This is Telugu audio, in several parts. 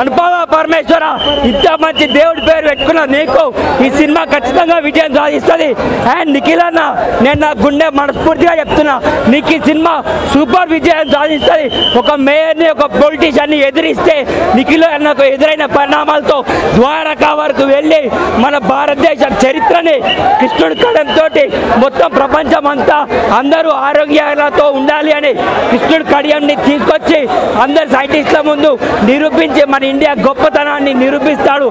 అనుపమ పరమేశ్వర ఇంత మంచి దేవుడి పేరు పెట్టుకున్న నీకు ఈ సినిమా ఖచ్చితంగా విజయం సాధిస్తుంది. అండ్ నిఖిల్ అన్న, నేను నా గుండె మనస్ఫూర్తిగా చెప్తున్నా, నీకు ఈ సినిమా సూపర్ విజయం సాధిస్తుంది. ఒక మేయర్ని, ఒక పొలిటీషియన్ని ఎదిరిస్తే నిఖిల్ అన్నకు ఎదురైన పరిణామాలతో ద్వారకా వరకు వెళ్ళి మన భారతదేశ చరిత్రని కృష్ణుడి కడంతో మొత్తం ప్రపంచం అంతా అందరూ ఆరోగ్యాలతో ఉండాలి అని కృష్ణుడి కడియంని తీసుకొచ్చి అందరు సైంటిస్టుల ముందు నిరూపించి మన ఇండియా గొప్పతనాన్ని నిరూపిస్తాడు.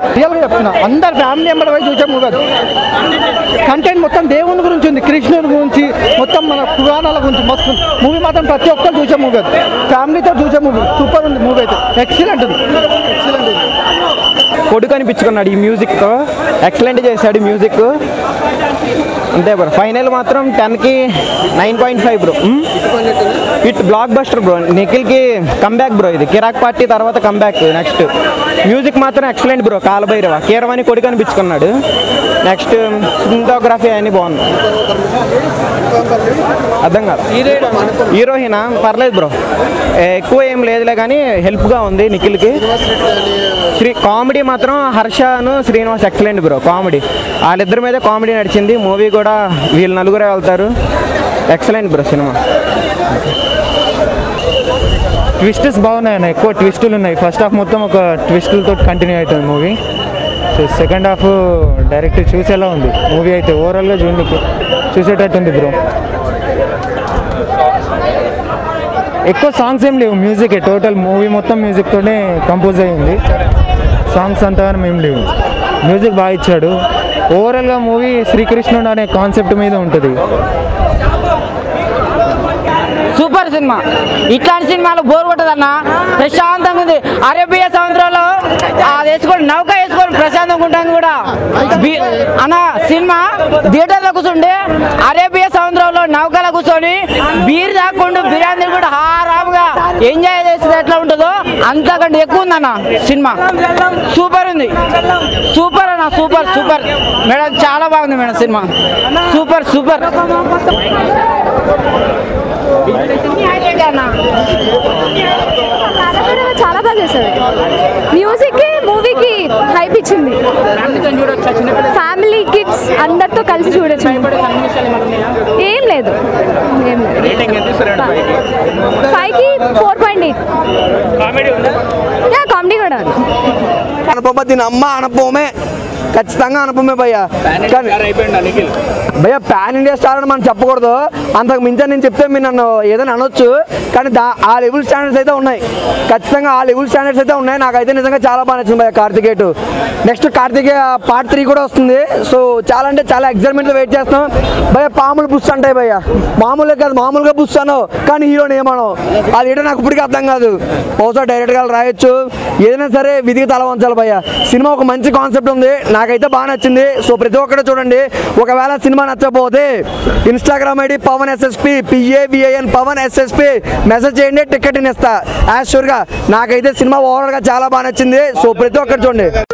అందరు ఫ్యామిలీ మెంబర్ వైపు చూసే మూవీ కంటెంట్ మొత్తం దేవుని గురించి ఉంది, కృష్ణుడి గురించి, మొత్తం మన పురాణాల గురించి మొత్తం మూవీ మాత్రం ప్రతి ఒక్కరు చూసే మూవీ, ఫ్యామిలీతో చూసే మూవీ. సూపర్ ఉంది మూవీ అయితే, ఎక్సలెంట్ ఉంది. కొడుకు అనిపించుకున్నాడు ఈ మ్యూజిక్తో, ఎక్సలెంట్ చేశాడు మ్యూజిక్. అంతే బ్రో, ఫైనల్ మాత్రం 10కి 9.5 bro. It blockbuster bro, నిఖిల్కి కంబ్యాక్ బ్రో, ఇది కిరాక్ పార్టీ తర్వాత కంబ్యాక్. నెక్స్ట్ మ్యూజిక్ మాత్రం ఎక్సలెంట్ బ్రో, కాలభైరవ కీరవాణి కొడుకు అనిపించుకున్నాడు. నెక్స్ట్ సినిమాటోగ్రఫీ అని బాగుంది, అర్థం కాదు. హీరోయినా పర్లేదు బ్రో, ఎక్కువ ఏం లేదులే కానీ హెల్ప్గా ఉంది నిఖిల్కి. కామెడీ మాత్రం హర్షను శ్రీనివాస్ ఎక్సలెంట్ బ్రో, కామెడీ వాళ్ళిద్దరి మీద కామెడీ నడిచింది. మూవీ కూడా వీళ్ళు నలుగురే వెళ్తారు, ఎక్సలెంట్ బ్రో సినిమా. ట్విస్ట్స్ బాగున్నాయి అన్న, ఎక్కువ ట్విస్టులు ఉన్నాయి. ఫస్ట్ హాఫ్ మొత్తం ఒక ట్విస్టులతో కంటిన్యూ అవుతుంది movie, so second half direct చూసేలా ఉంది మూవీ అయితే. ఓవరాల్గా చూడండి, చూసేటట్టు ఉంది బ్రో. ఎక్కువ సాంగ్స్ ఏం లేవు, మ్యూజికే టోటల్ మూవీ మొత్తం మ్యూజిక్తోనే కంపోజ్ అయ్యింది. సాంగ్స్ అంతగానం ఏం లేవు, మ్యూజిక్ బాగా ఇచ్చాడు. ఓవరాల్గా మూవీ శ్రీకృష్ణుడు అనే కాన్సెప్ట్ మీద ఉంటుంది. సూపర్ సినిమా, ఇట్లాంటి సినిమాలు బోర్ కొట్టదన్న, ప్రశాంతంగా ఉంది. అరేబియా సముద్రంలో అది వేసుకొని నౌక వేసుకొని ప్రశాంతంగా ఉంటాను కూడా అన్న. సినిమా థియేటర్లో కూర్చుంటే అరేబియా సముద్రంలో నౌకలో కూర్చొని బీర్ తాకుండా బిర్యానీ కూడా హారాముగా ఎంజాయ్ చేసేది ఎట్లా ఉంటుందో అంతకంటే ఎక్కువ ఉందన్న సినిమా. సూపర్ ఉంది, సూపర్ అన్న, సూపర్ సూపర్ మేడం, చాలా బాగుంది మేడం సినిమా, సూపర్ సూపర్. చాలా బాగా చేశారు, మ్యూజిక్ మూవీకి హైప్ ఇచ్చింది. ఫ్యామిలీ కిడ్స్ అందరితో కలిసి చూడొచ్చు. ఏం లేదు, 5కి 4.8. కామెడీ కూడా అనుపమ, దీని అమ్మ అనుపమే, ఖచ్చితంగా అనుపమే భయ్యా. భయ్యా ప్యాన్ ఇండియా స్టార్ అని మనం చెప్పకూడదు, అంతకు మించి నేను చెప్తే మీరు నన్ను ఏదైనా అనొచ్చు, కానీ ఆ లెవెల్ స్టాండర్డ్స్ అయితే ఉన్నాయి, ఖచ్చితంగా ఆ లెవెల్ స్టాండర్డ్స్ అయితే ఉన్నాయి. నాకైతే నిజంగా చాలా బాగా నచ్చింది భయ్యా కార్తికేయ 2. నెక్స్ట్ కార్తికేయ పార్ట్ 3 కూడా వస్తుంది, సో చాలా అంటే చాలా ఎగ్జైట్మెంట్తో వెయిట్ చేస్తాం భయ్యా. పాములు బుస్ అంటే భయ్యా మామూలుగా కాదు, మామూలుగా బుస్తాను కానీ హీరోని ఏమనో, అది ఏదో నాకు ఇప్పటికీ అర్థం కాదు. బహుశా డైరెక్ట్గా రాయొచ్చు, ఏదైనా సరే విధికి తల వంచాలి భయ్యా. సినిమా ఒక మంచి కాన్సెప్ట్ ఉంది, నాకైతే బాగా నచ్చింది. సో ప్రతి ఒక్కరు చూడండి, ఒకవేళ సినిమా నచ్చకపోతే Instagram ID PAVAN SSP message చేయండి, టికెట్ ఇస్తా యాజ్ షూర్గా. నాకైతే సినిమా ఓవరాల్గా చాలా బాగా నచ్చింది, సో ప్రతి ఒక్కరు చూడండి.